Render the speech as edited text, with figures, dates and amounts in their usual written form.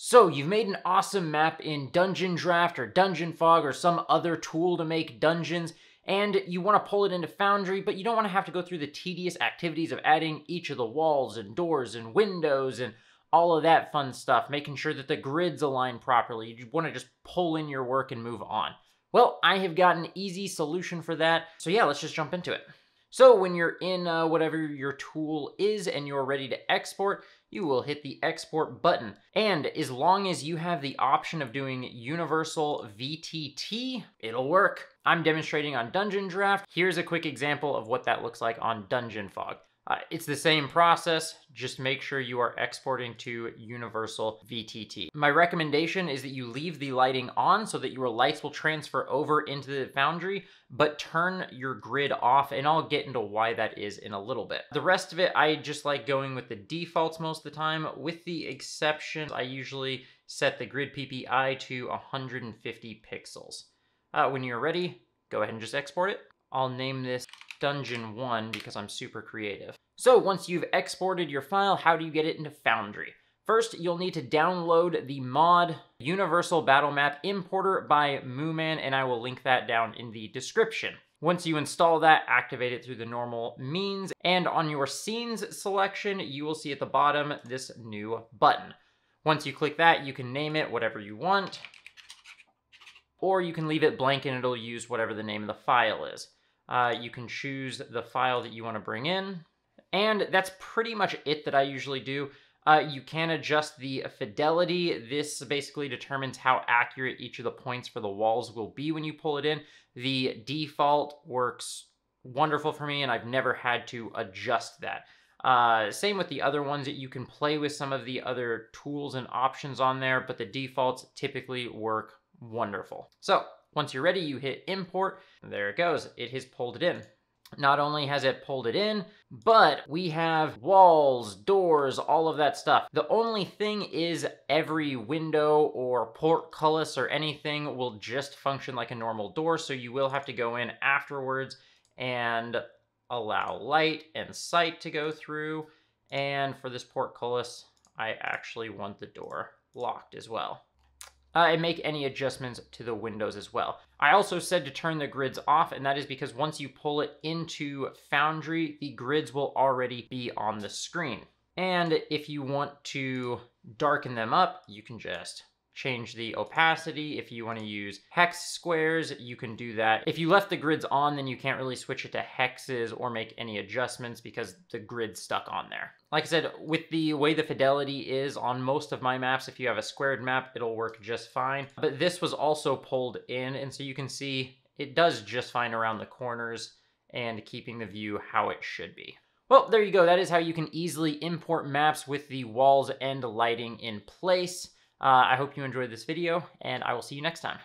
So you've made an awesome map in Dungeon Draft or Dungeon Fog or some other tool to make dungeons, and you want to pull it into Foundry, but you don't want to have to go through the tedious activities of adding each of the walls and doors and windows and all of that fun stuff, making sure that the grids align properly. You want to just pull in your work and move on. Well, I have got an easy solution for that. So yeah, let's just jump into it. So when you're in whatever your tool is and you're ready to export, you will hit the export button. And as long as you have the option of doing Universal VTT, it'll work. I'm demonstrating on Dungeon Draft. Here's a quick example of what that looks like on Dungeon Fog. It's the same process, just make sure you are exporting to Universal VTT. My recommendation is that you leave the lighting on so that your lights will transfer over into the Foundry, but turn your grid off, and I'll get into why that is in a little bit. The rest of it, I just like going with the defaults most of the time, with the exception, I usually set the grid PPI to 150 pixels. When you're ready, go ahead and just export it. I'll name this Dungeon 1 because I'm super creative. So once you've exported your file, how do you get it into Foundry? First, you'll need to download the mod Universal Battle Map Importer by Mooman, and I will link that down in the description. Once you install that, activate it through the normal means, and on your scenes selection, you will see at the bottom this new button. Once you click that, you can name it whatever you want, or you can leave it blank and it'll use whatever the name of the file is. You can choose the file that you want to bring in. And that's pretty much it that I usually do. You can adjust the fidelity. This basically determines how accurate each of the points for the walls will be when you pull it in. The default works wonderful for me, and I've never had to adjust that. Same with the other ones. That you can play with some of the other tools and options on there, but the defaults typically work wonderful. So once you're ready, you hit import. There it goes. It has pulled it in. Not only has it pulled it in, but we have walls, doors, all of that stuff. The only thing is every window or portcullis or anything will just function like a normal door, so you will have to go in afterwards and allow light and sight to go through. And for this portcullis, I actually want the door locked as well. And make any adjustments to the windows as well. I also said to turn the grids off, and that is because once you pull it into Foundry, the grids will already be on the screen. And if you want to darken them up, you can just change the opacity. If you want to use hex squares, you can do that. If you left the grids on, then you can't really switch it to hexes or make any adjustments because the grid's stuck on there. Like I said, with the way the fidelity is on most of my maps, if you have a squared map, it'll work just fine. But this was also pulled in, and so you can see it does just fine around the corners and keeping the view how it should be. Well, there you go. That is how you can easily import maps with the walls and lighting in place. I hope you enjoyed this video, and I will see you next time.